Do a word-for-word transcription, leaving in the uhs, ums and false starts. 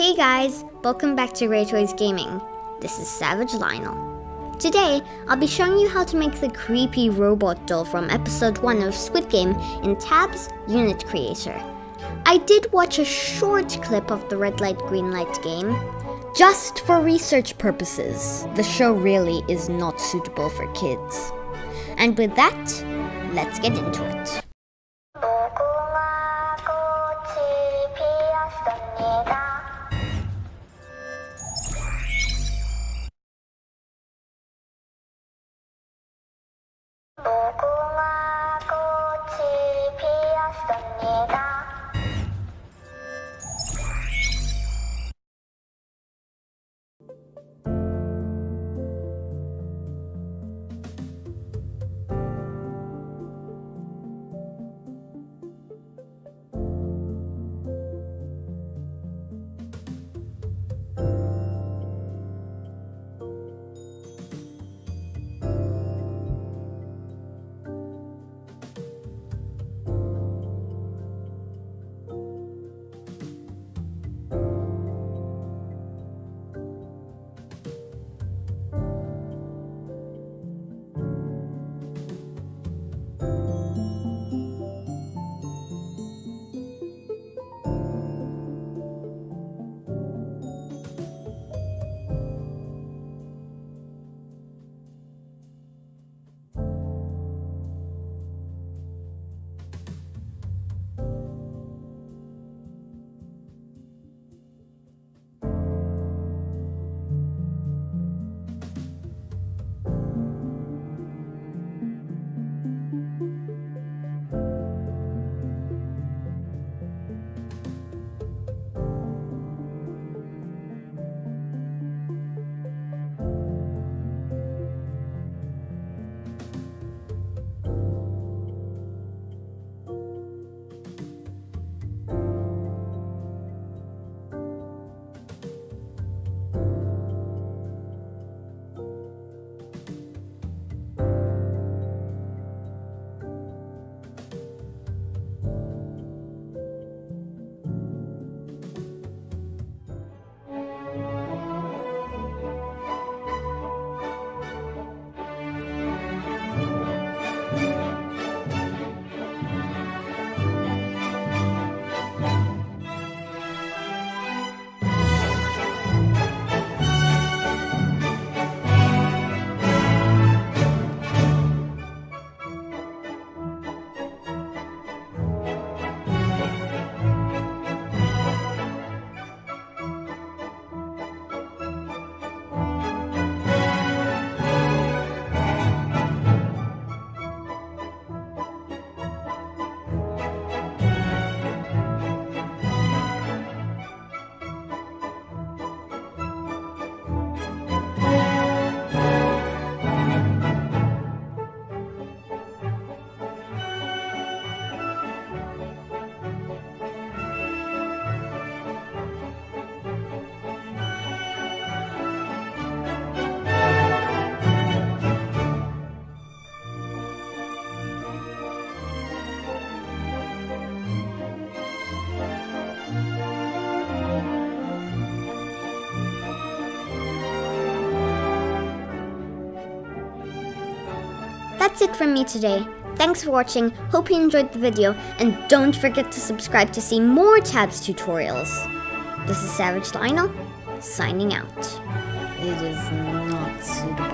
Hey guys, welcome back to GrayToysGaming. This is Savage Lionel. Today, I'll be showing you how to make the creepy robot doll from episode one of Squid Game in Tab's Unit Creator. I did watch a short clip of the red light green light game, just for research purposes. The show really is not suitable for kids. And with that, let's get into it. That's it from me today. Thanks for watching, hope you enjoyed the video, and don't forget to subscribe to see more Tab's tutorials. This is Savage Lionel, signing out. It is not suitable.